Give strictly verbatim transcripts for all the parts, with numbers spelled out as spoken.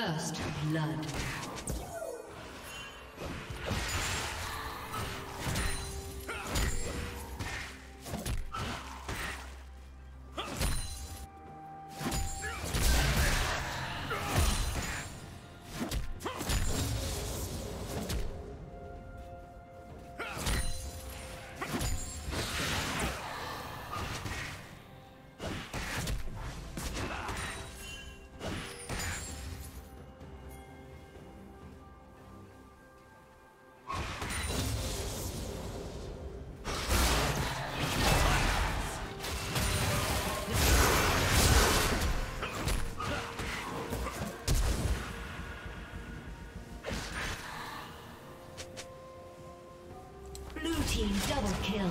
First blood. Double kill.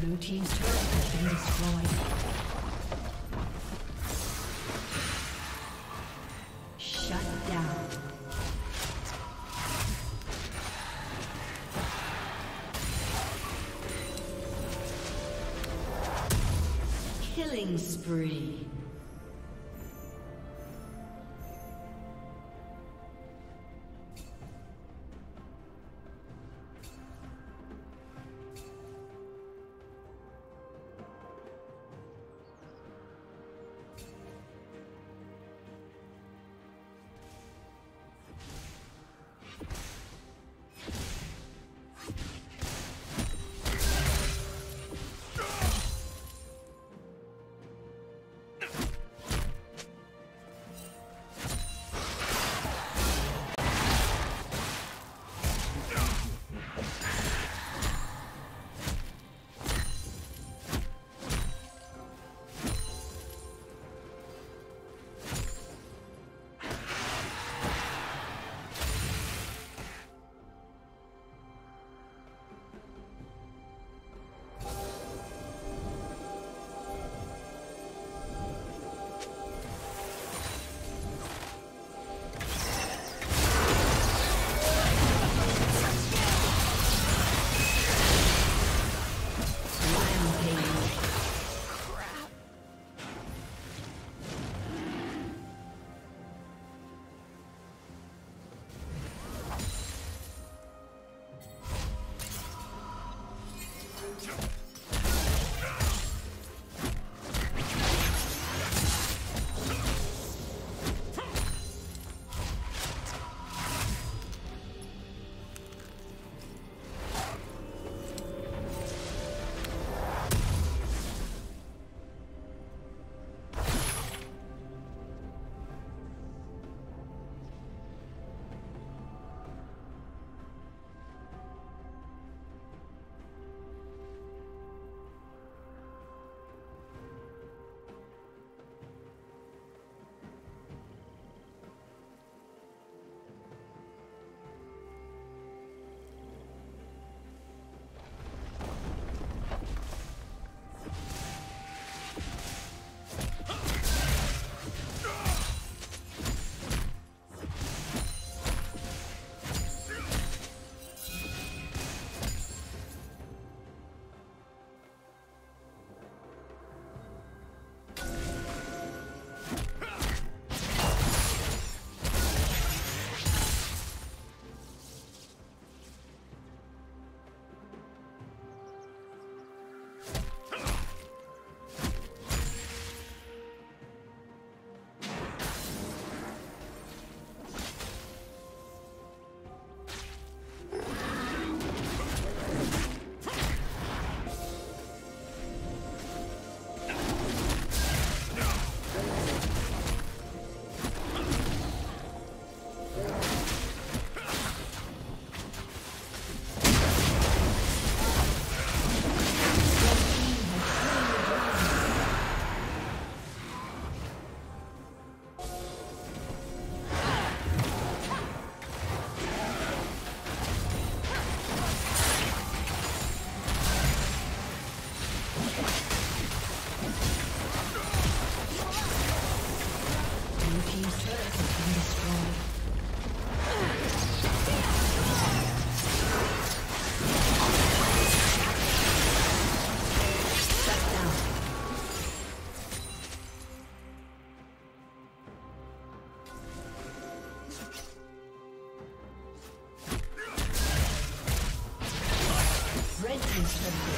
Blue team's turret has been destroyed. Shut down. Killing spree. Thank you.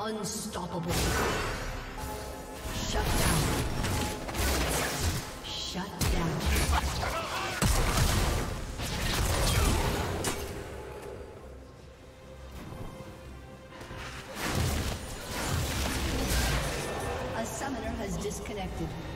Unstoppable. Shut down. Shut down. A summoner has disconnected.